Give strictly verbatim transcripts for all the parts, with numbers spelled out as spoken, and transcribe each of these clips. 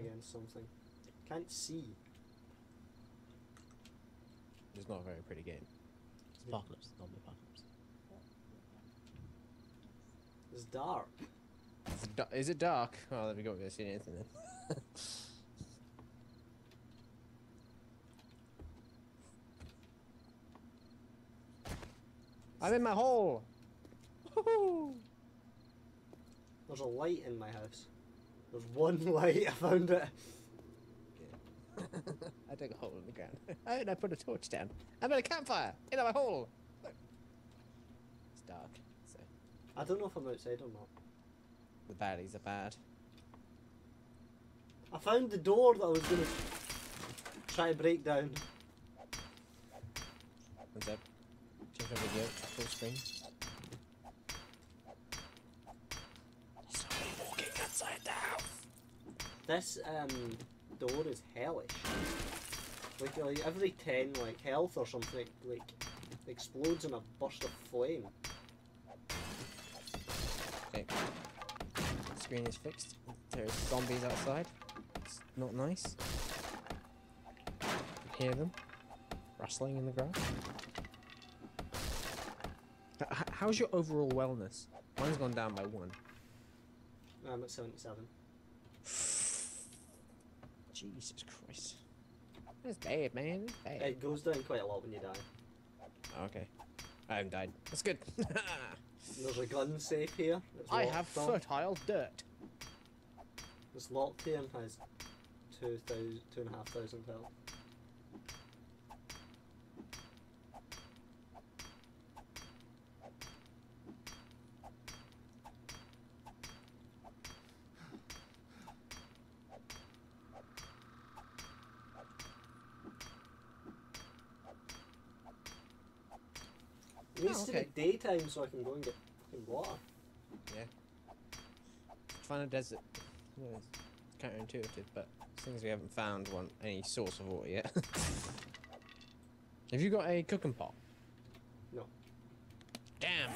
him against something. Can't see. It's not a very pretty game. It's Apocalypse, not the Apocalypse. It's dark. It's da is it dark? Oh, let me go. I see anything then. I'm in my hole. There's a light in my house. There's one light. I found it. I dug a hole in the ground. And I put a torch down. I'm in a campfire. In my hole. Look. It's dark. So. I don't know if I'm outside or not. The baddies are bad. I found the door that I was going to try and break down. What's that? Check over here. Full screen. There's somebody walking outside the house. This, um... door is hellish. Like, like every ten like health or something like explodes in a burst of flame. Okay. Screen is fixed. There's zombies outside. It's not nice. You can hear them rustling in the grass. How's your overall wellness? Mine's gone down by one. I'm at seventy-seven. Jesus Christ. That's bad, man. That's bad. It goes down quite a lot when you die. Okay. I haven't died. That's good. There's a gun safe here. I have on. Fertile dirt. It's locked here and has two thousand, two and a half thousand health. It needs oh, okay. to be daytime so I can go and get water. Yeah. Find a desert. Well, it's counterintuitive, but since we haven't found one any source of water yet. Have you got a cooking pot? No. Damn.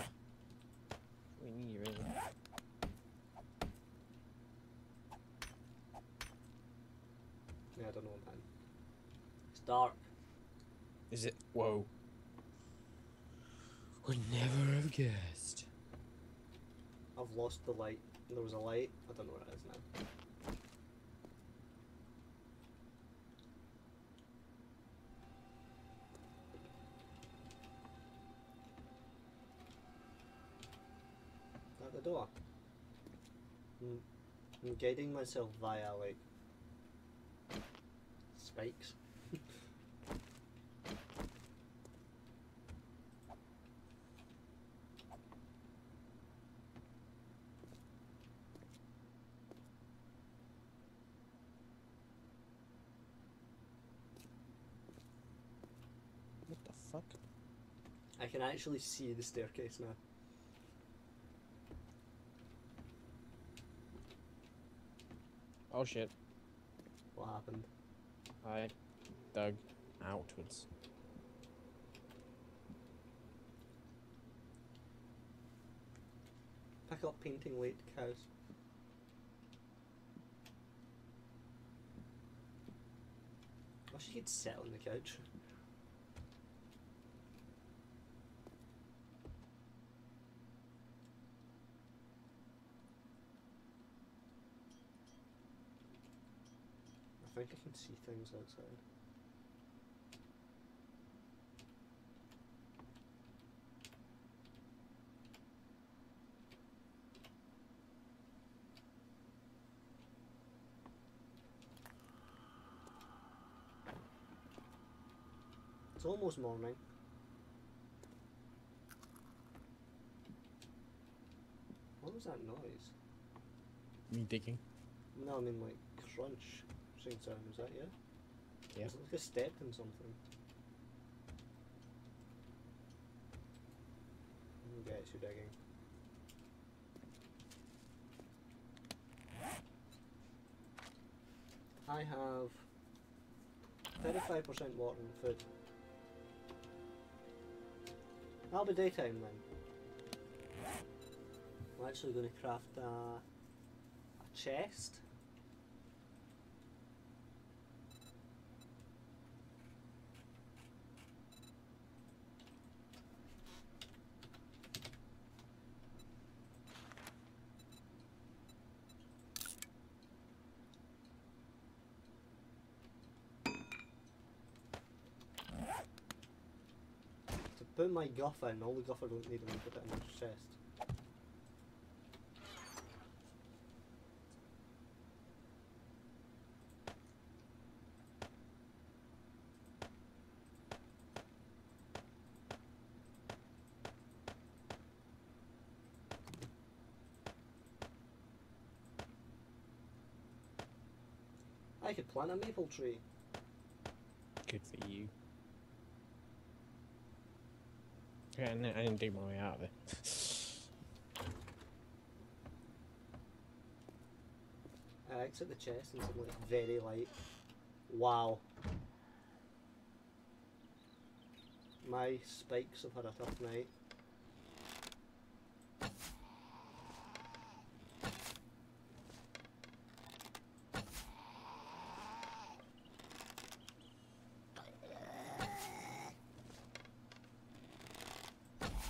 We need you really. Yeah, I don't know, man. It's dark. Is it? Whoa. Would never have guessed. I've lost the light. There was a light. I don't know what it is now. At the door. I'm, I'm guiding myself via like spikes. Fuck. I can actually see the staircase now. Oh shit. What happened? I dug outwards. Pick up painting Lake House. I wish you could sit on the couch. I think I can see things outside. It's almost morning. What was that noise? Me digging? No, I mean like crunch. Sound. Is that yeah? Yeah. It's like a step in something. Okay, it's you digging. I have thirty-five percent water and food. That'll be daytime then. I'm actually going to craft a, a chest. put my guff in, all the guff I don't need, and I put it in the chest. I could plant a maple tree. Good for you. Yeah, I didn't, I didn't dig my way out of it. I exit the chest and something like very light. Wow. My spikes have had a tough night.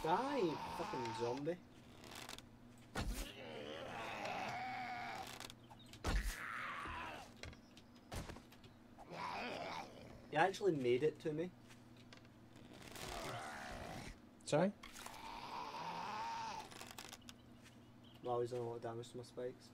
Die, fucking zombie. You actually made it to me. Sorry? Wow, he's done a lot of damage to my spikes.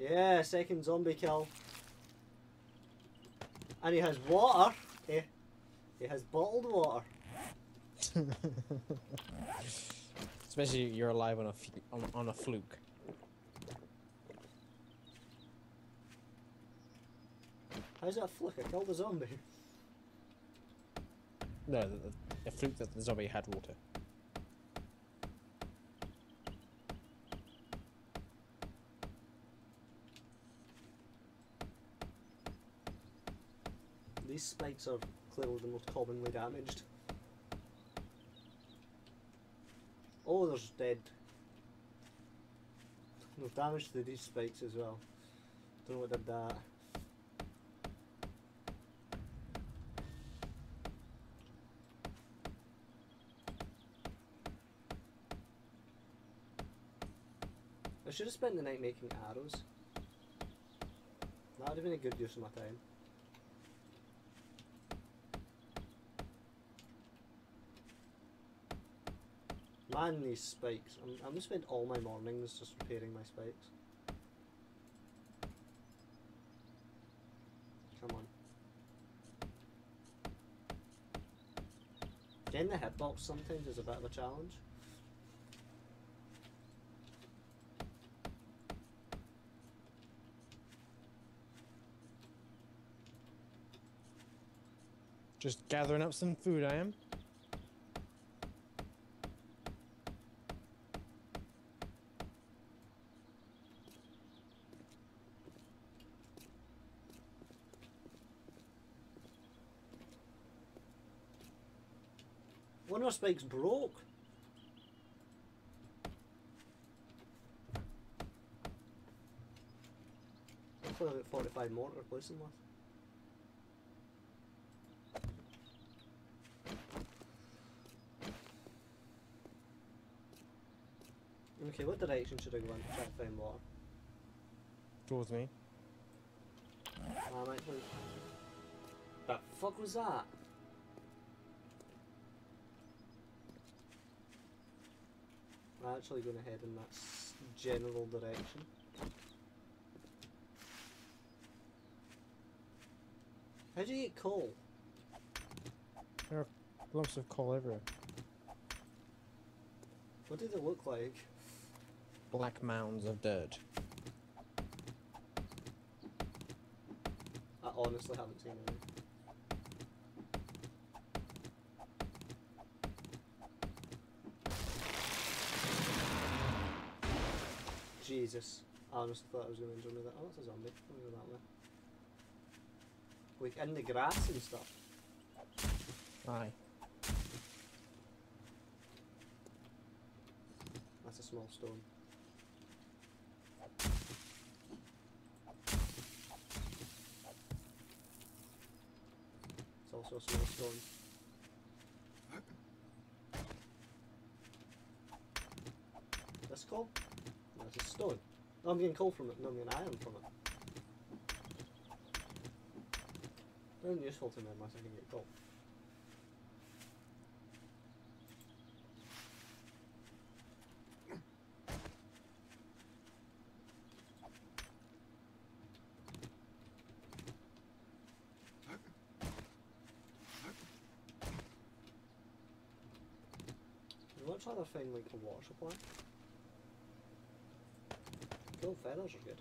Yeah, second zombie kill. And he has water. He, he has bottled water. Especially you're alive on a f on, on a fluke. How's that a fluke? I killed a zombie. No, the, the, the fluke that the zombie had water. These spikes are clearly the most commonly damaged. Oh, there's dead. No damage to these spikes as well. Don't know what did that. I should have spent the night making arrows. That would have been a good use of my time. Man, these spikes. I'm, I'm gonna spend all my mornings just repairing my spikes. Come on. Getting the hitbox sometimes is a bit of a challenge. Just gathering up some food, I am. One of our spikes broke. I've got about forty-five more to replace them with. Okay, what direction should I go in to try to find water? Towards me. I'm actually... The fuck was that? I'm actually going to head in that general direction. How do you get coal? There are lumps of coal everywhere. What do they look like? Black mounds of dirt. I honestly haven't seen any. Jesus, I honestly thought I was going to enjoy me that. Oh, that's a zombie. I'm going to go that way. Like, in the grass and stuff. Aye. That's a small stone. It's also a small stone. coal? No, it's just stone. No, I'm getting coal from it, no, I'm getting iron from it. Nothing useful to me unless I can get coal. I'd rather find like a water supply. Cool, feathers are good.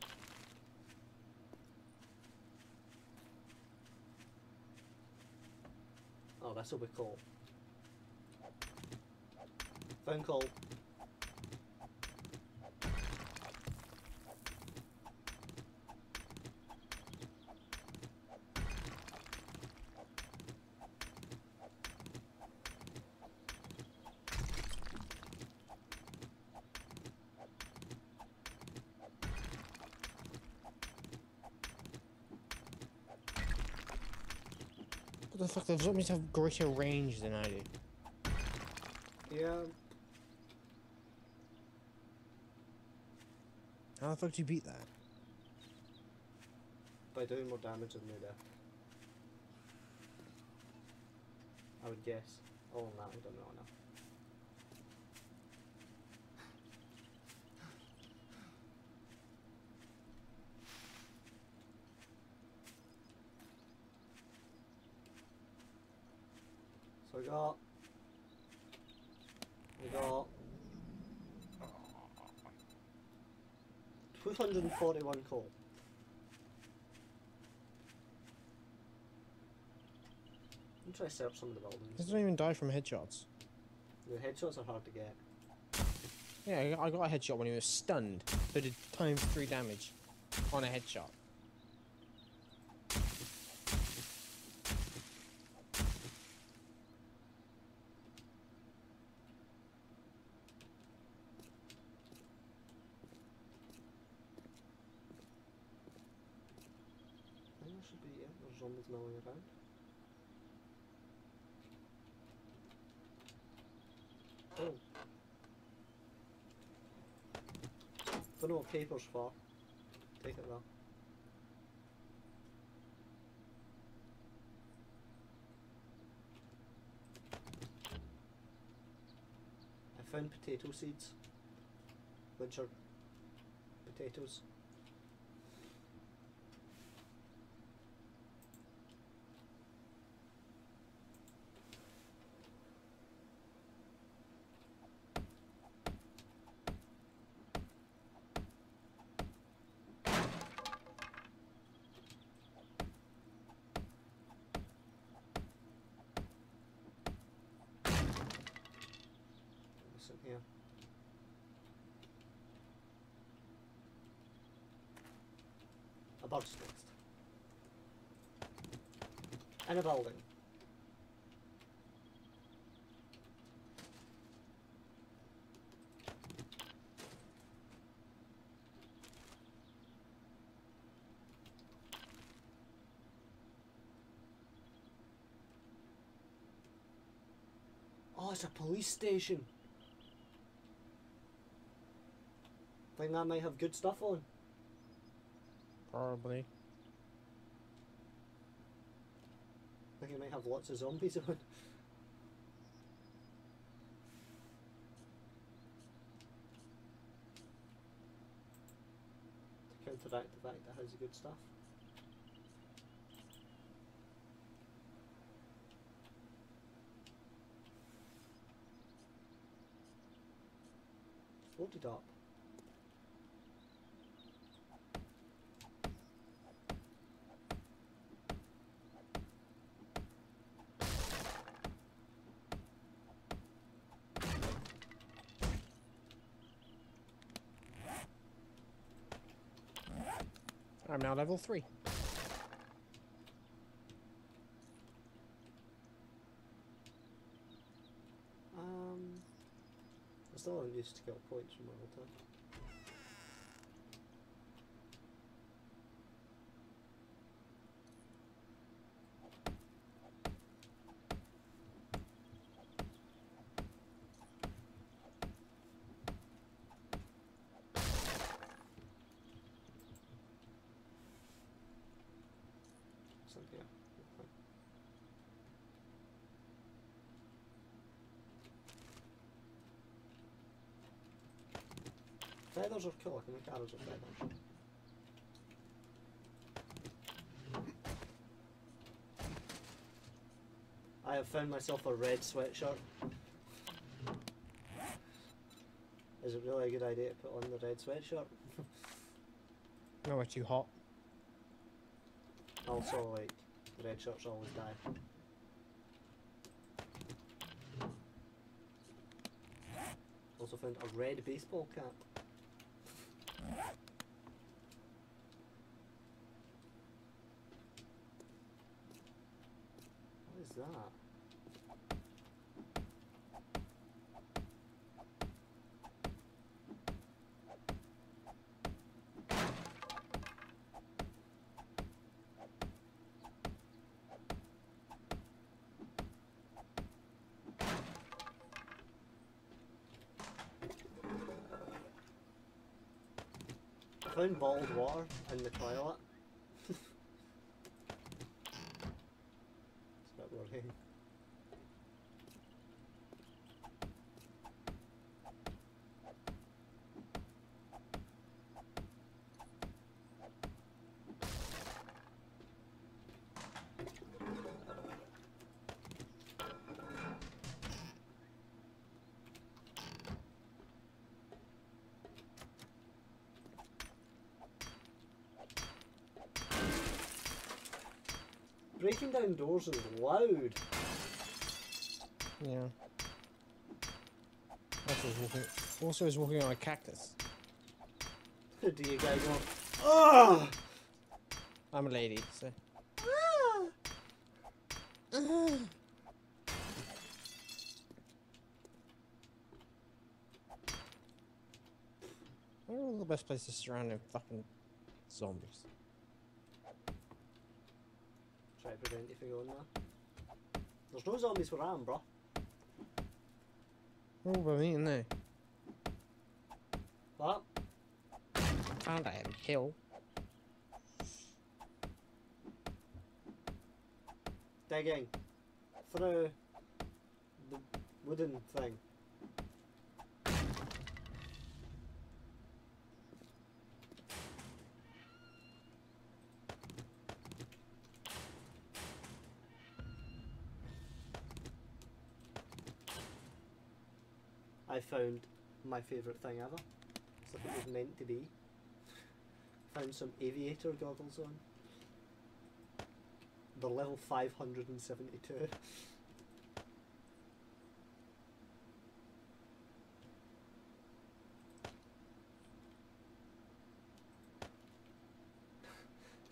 Oh, this'll be coal. Found coal. The fuck, those zombies have greater range than I do. Yeah. How the fuck do you beat that? By doing more damage than they do. I would guess. Oh no, I don't know enough. We got, we got two hundred forty-one coal. I'm trying to set up some of the buildings. This doesn't even die from headshots. The headshots are hard to get. Yeah, I got a headshot when he was stunned, but it did times three damage on a headshot. Zombies milling around. Oh. Don't know what paper's for. Take it though. I found potato seeds, which are potatoes. In here. A bird's nest. And a building. Oh, it's a police station. Think that might have good stuff on? Probably. I think it might have lots of zombies on. To counteract the fact that has good stuff. It's loaded up. I'm now level three. Um, I still haven't used to get points from my altar. yeah. Feathers are cool, I can make arrows of feathers. I have found myself a red sweatshirt. Is it really a good idea to put on the red sweatshirt? No, we're too hot. Also, like, red shirts always die. Also found a red baseball cap. What is that? I found bottled water in the toilet. It's a bit worrying. Breaking down doors is loud. Yeah. Also, is walking. Also, is walking on a cactus. Do you guys want? Oh! I'm a lady, so. Ah. Ah. Where are the best places surrounding fucking zombies? Anything on there. There's no zombies where I am, bro. Oh, we're eating there. What? Can't I have a kill? Digging through the wooden thing. I found my favourite thing ever. Something it was meant to be. Found some aviator goggles on. They're level five hundred seventy-two.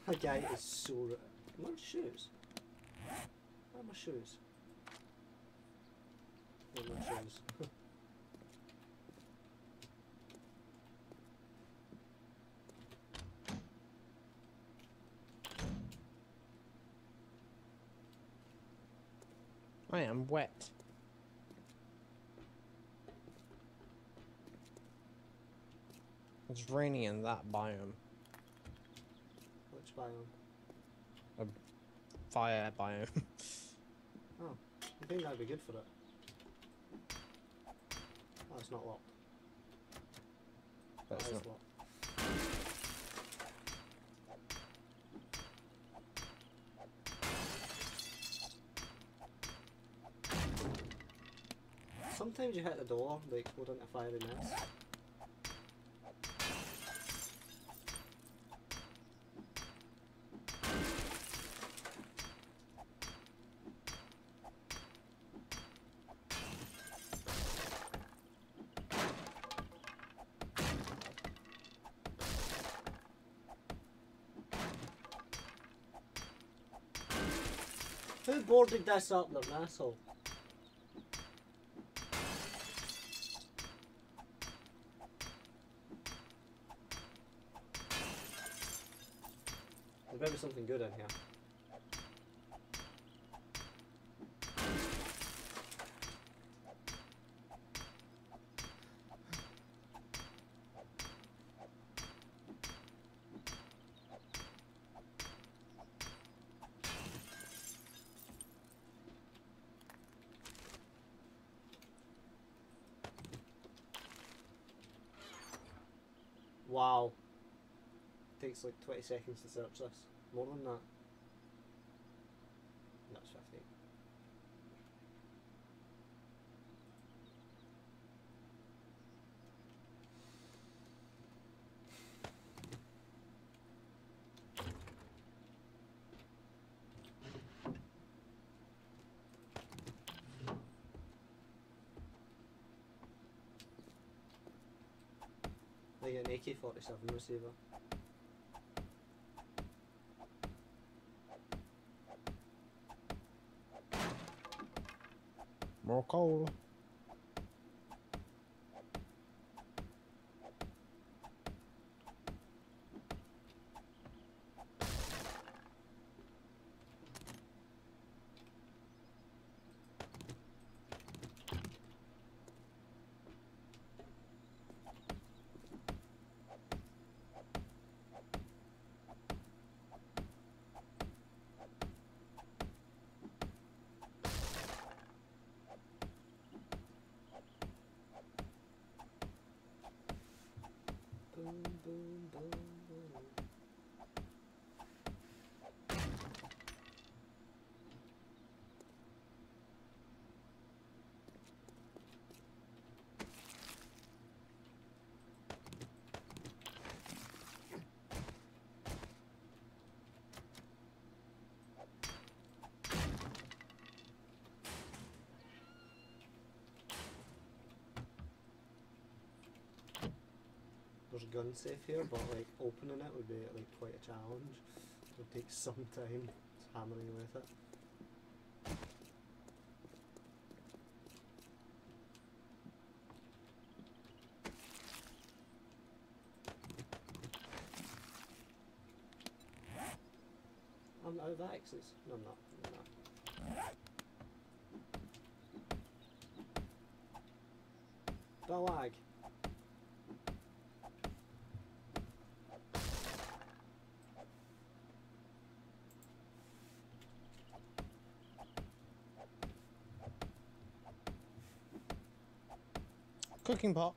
That guy is so rude. Where are my shoes? Where are my shoes? Where are my shoes? I am wet. It's raining in that biome. Which biome? A fire biome. Oh, I think that'd be good for it. Oh, it's not locked. But it's not locked. Sometimes you hit the door, like, go down to fire in this. Who boarded this up? They're an asshole. There better be something good in here. Wow. Takes like twenty seconds to search this. More than that. That's fifty. I get an A K forty-seven receiver. More coal. There's a gun safe here, but like opening it would be like quite a challenge. It would take some time just hammering with it. I'm out of axes. No, I'm not. I'm not. The lag. Cooking pot.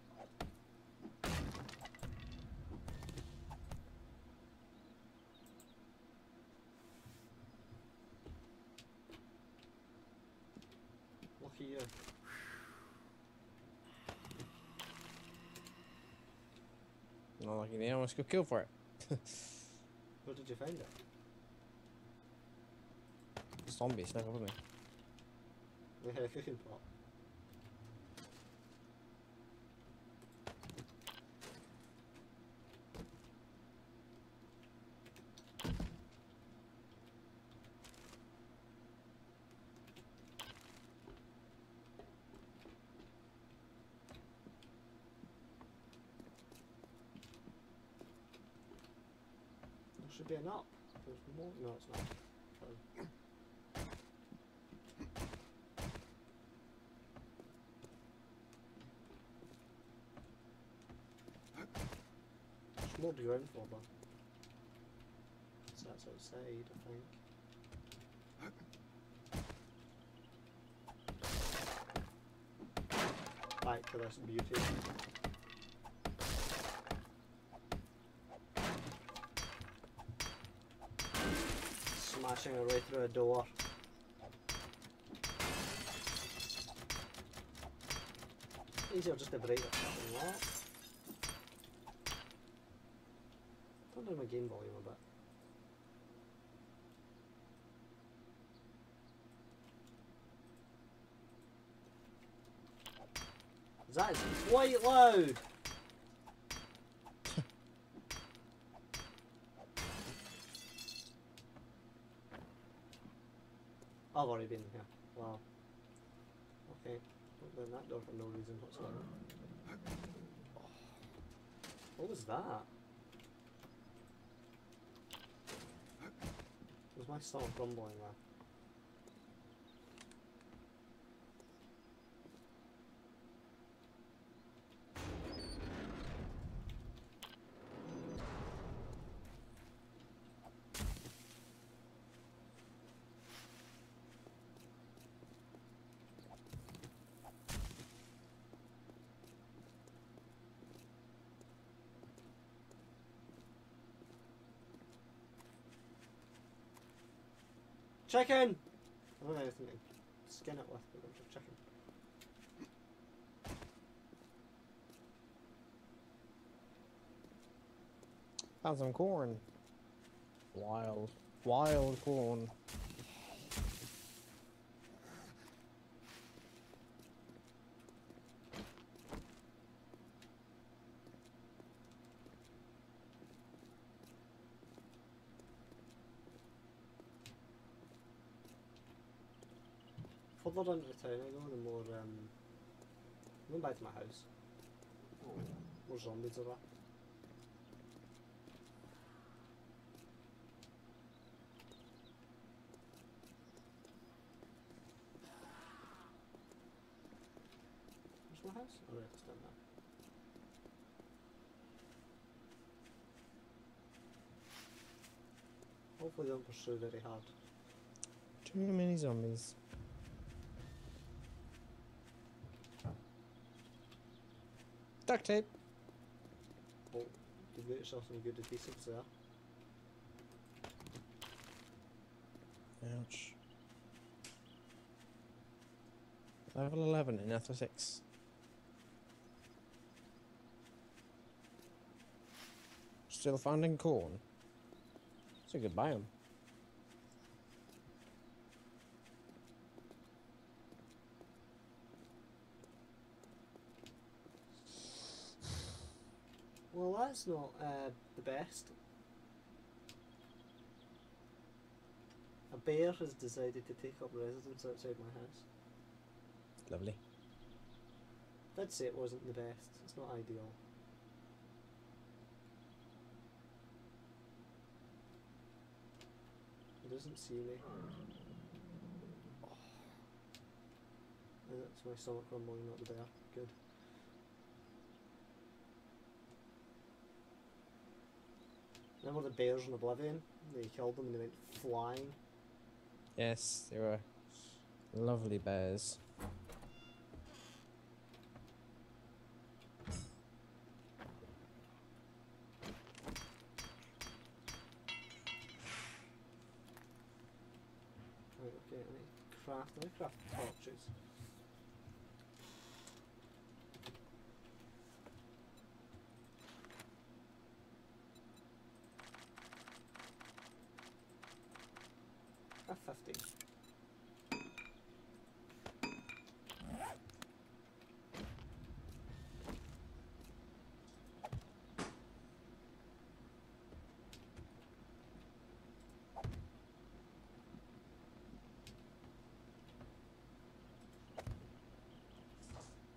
Lucky you. Not lucky me, I almost got killed for it. Where did you find it? Zombie snuck over me. They had a cooking pot. Should be an up. There's more. No, it's not. Oh. There's more to go in for, but so that's outside, I think. Back to this beauty. Smashing her way through a door. Easier just to break the fucking lock. Turn down my game volume a bit. That is quite loud! I've already been here. Wow. Okay. Open that door for no reason whatsoever. Oh. What was that? Was my stomach rumbling there? Chicken! Oh, no, there's something. Skin it with chicken. Found some corn. Wild. Wild corn. Followed under the town, I go the more, um, I'm going back to my house. Oh, more zombies or that. Where's my house? Oh, yeah, it's down there. Hopefully they don't pursue very hard. Too many zombies. Duct tape! Oh, you've got yourself some good adhesives there. Ouch. Level eleven in athletics. Still finding corn. It's a good biome. Well, that's not uh, the best. A bear has decided to take up residence outside my house. Lovely. I'd say it wasn't the best. It's not ideal. It doesn't see me. Oh. That's my stomach rumbling, not the bear. Good. Remember the bears in Oblivion? They killed them and they went flying. Yes, they were lovely bears. Right, okay, I need to craft, I need to craft torches. fifty.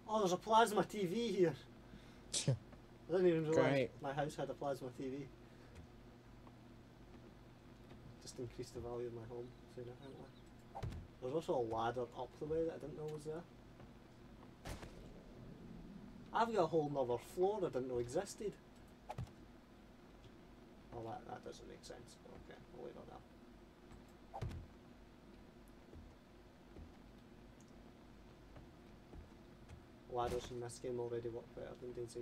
Oh, there's a plasma T V here. I didn't even realize my house had a plasma T V. Increase the value of my home. So there's also a ladder up the way that I didn't know was there. I've got a whole nother floor I didn't know existed. Oh, that, that doesn't make sense. Okay, I'll wait on that. Ladders in this game already work better than D and C.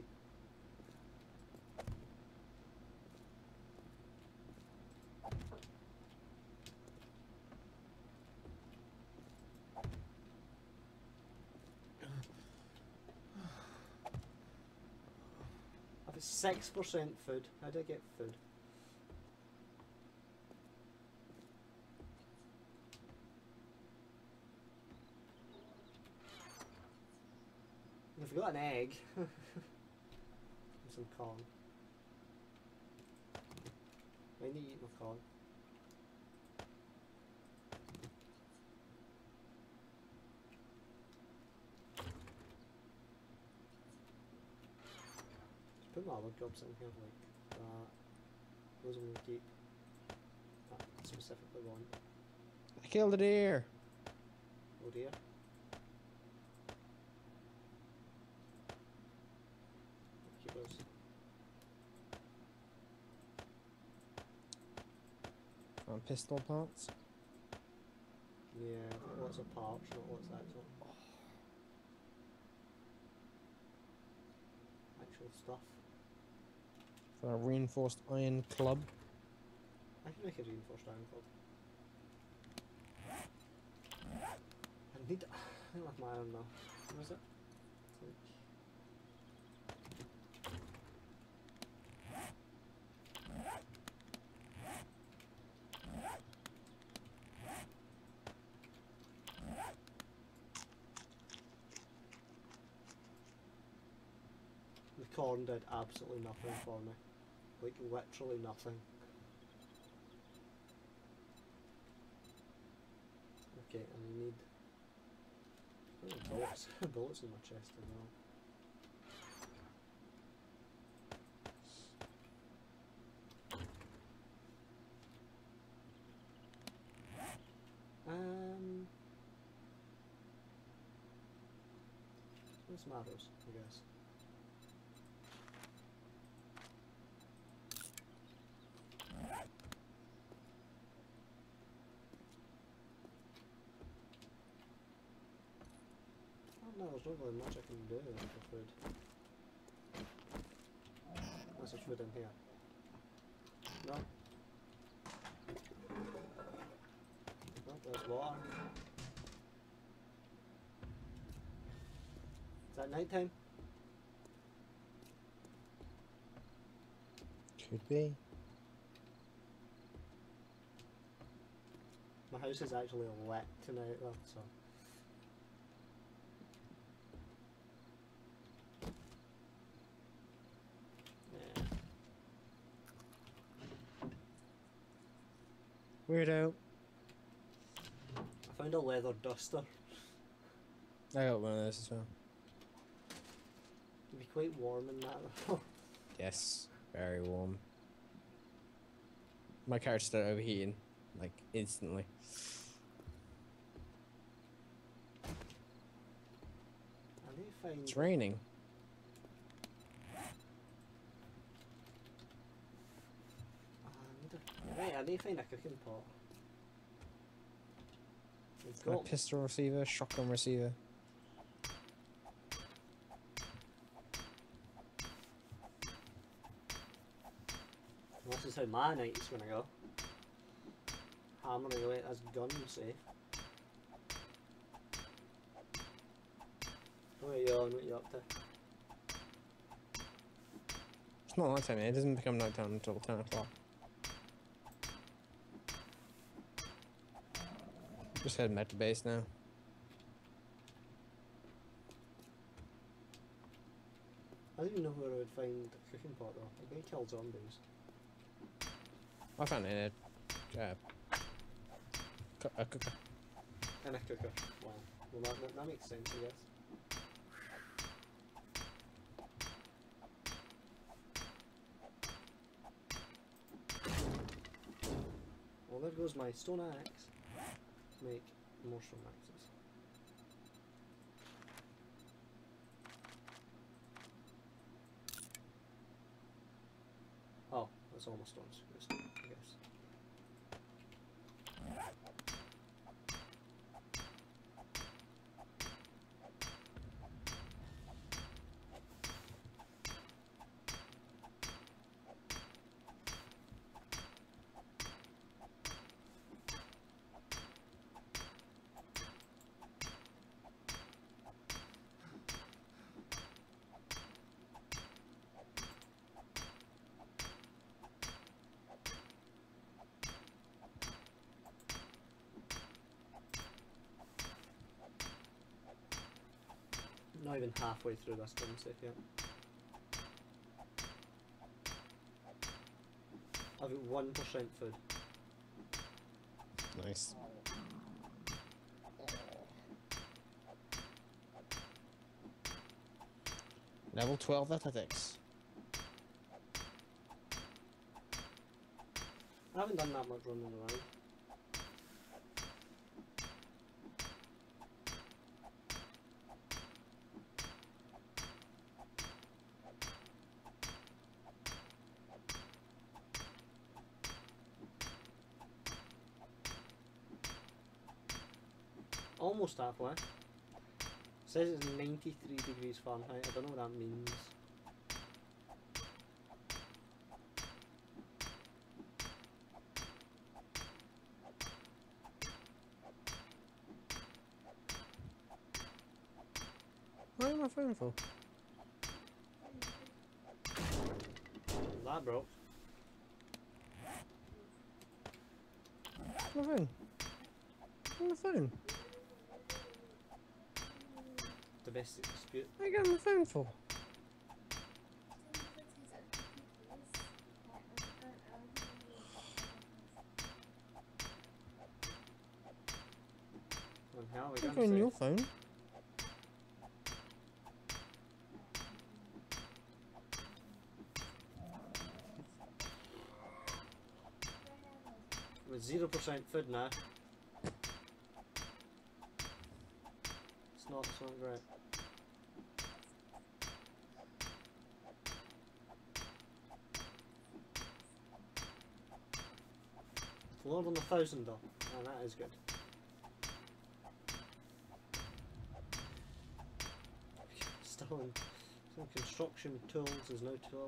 Six percent food. How do I get food? We've got an egg. And some corn. I need to eat my corn. Put my other jobs in here like that. Those I'm gonna keep. That specifically one. I killed a deer. Oh dear. Keep those. And pistol parts. Yeah, lots of parts, not lots of actual. Oh. Actual stuff. A reinforced iron club. I can make a reinforced iron club. Niet, nee, laat maar dan. Waar is dat? The corn did absolutely nothing for me. Like, literally nothing. Okay, I need oh, bullets. bullets in my chest as well. Um, where's some arrows, I guess. No, there's not really much I can do for food. There's some food in here. No. Oh, there's water. Is that night time? Could be. My house is actually lit tonight though, so. Weirdo. I found a leather duster. I got one of those as well. It'd be quite warm in that though. Yes, very warm. My character started overheating, like, instantly. I need to find... It's raining. Right, I need to find a cooking pot. We've got a pistol receiver, shotgun receiver. And this is how my night's gonna go. Hammering away at this gun, see. What are you on? What are you up to? It's not night time, it doesn't become night time until ten o'clock. Just heading back to base now. I don't even know where I would find a cooking pot though. I'm gonna kill zombies. I found it in a, uh, a cooker. And a cooker. Wow. Well, that, that makes sense, I guess. Well, there goes my stone axe. Make more stone axes. Oh, that's all my stones, I guess. Not even halfway through this game set yet. I've got one percent food. Nice. Level twelve athletics. I haven't done that much running around. Almost halfway. It says it's ninety-three degrees Fahrenheit. I don't know what that means. Why am I fighting for? That broke. Nothing. Nothing. Domestic dispute. What are you getting my phone for? You're going your phone. With zero percent food now. It's not, it's not great. Lord on the thousand though. Oh, that is good. Still in some construction tools, there's no tool.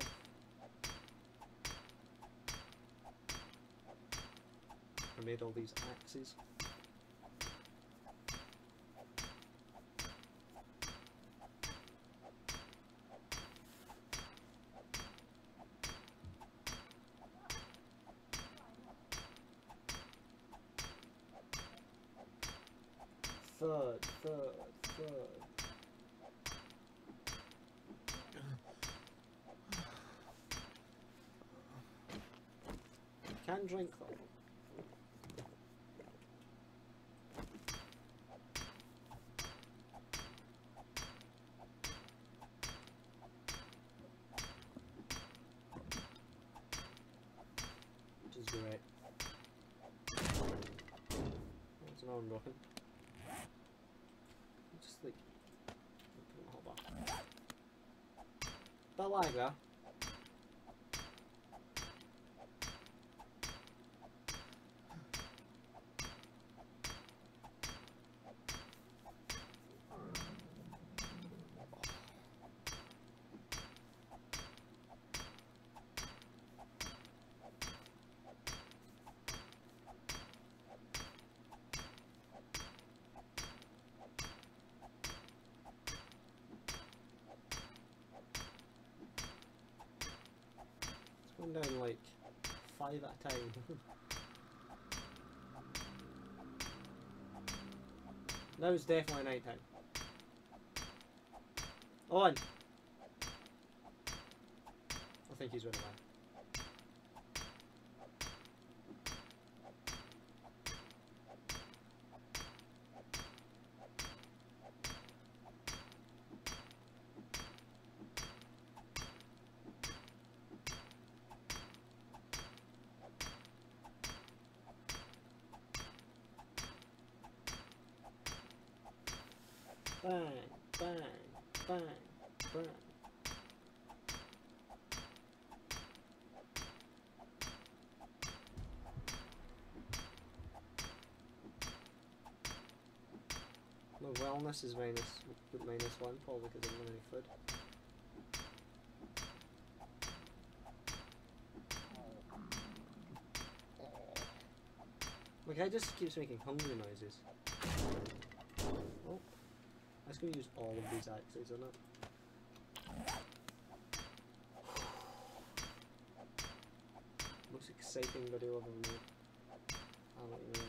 I made all these axes. Third, third, third. Can drink though. Which is great. That's an arm rocking. Just like hold on. But like that. I'm down like five at a time. Now it's definitely night time. On! I think he's running away. Bang, bang, bang, bang. My wellness is minus, minus one, probably because I don't have any food. My guy just keeps making hungry noises. Oh. I'm just going to use all of these axes, isn't it? Most exciting video I've ever made. I don't even know.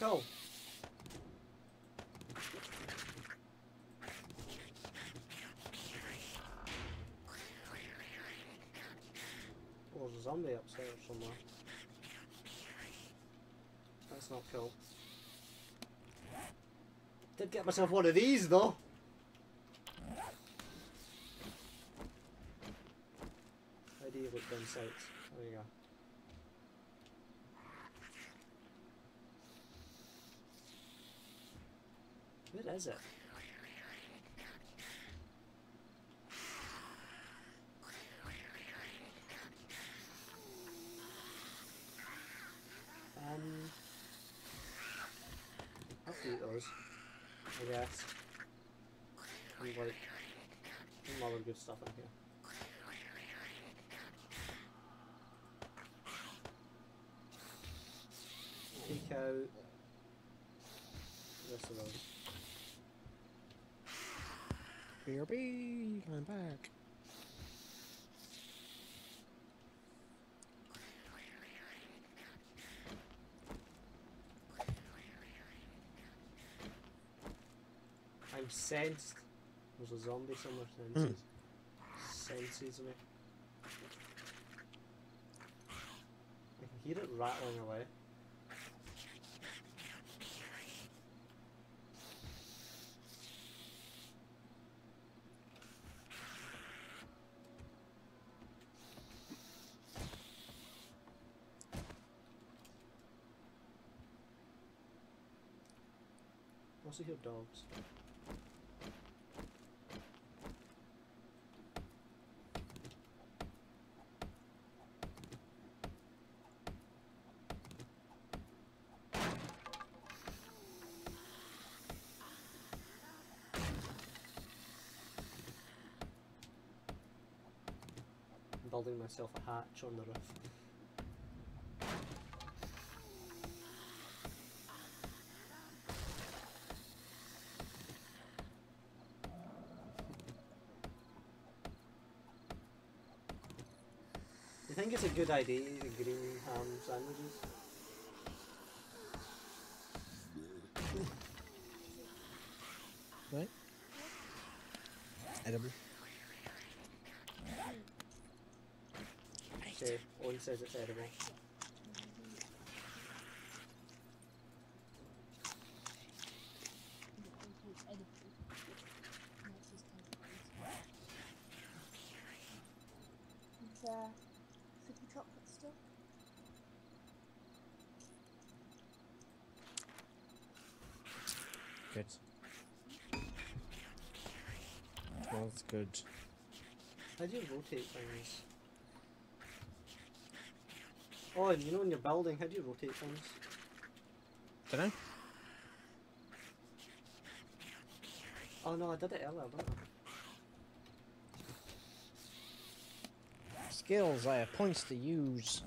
Cool. Zombie upstairs somewhere. That's not cool. Did get myself one of these though. How do you look down sights? There you go. Where is it? I'll eat those, I guess. and like some other good stuff in here. Take out the rest of those. B R B, I'm back. I've sensed there's a zombie somewhere. Senses, mm. senses me. I can hear it rattling away. I also hear dogs. Building myself a hatch on the roof. You think it's a good idea to eat the green ham sandwiches? Right? Edible. Okay, Owen says it's edible. It's uh, sticky chocolate stuff. Good. Well, that's good. How do you rotate things? Oh, you know, in your building, how do you rotate things? Dunno. Oh no, I did it earlier, didn't I? Skills, I have points to use.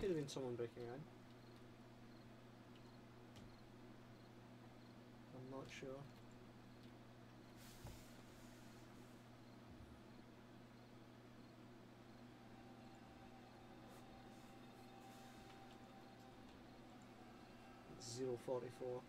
Could have been someone breaking in. I'm not sure. It's zero forty four.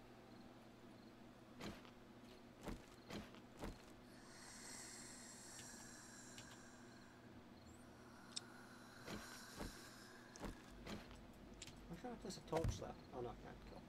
There's a torch there. Oh no, I can't kill.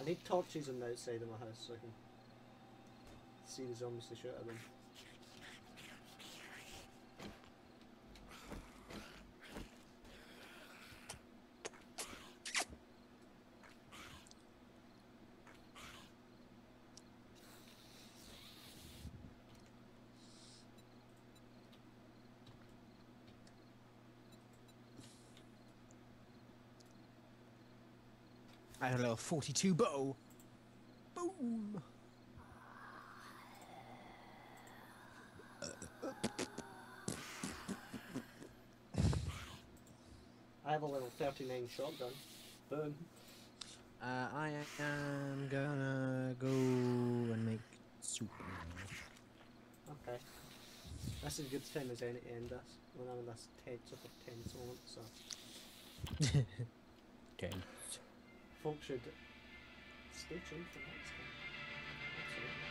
I need torches on the outside of my house so I can see the zombies to shoot at them. I had a little forty-two bow. Boom. I have a little thirty-nine shotgun. Boom. Uh, I am gonna go and make soup. Okay. That's as good a time as any to end this. We're having this tense of a tense moment, so. Tense. Folks should stay tuned for the next one.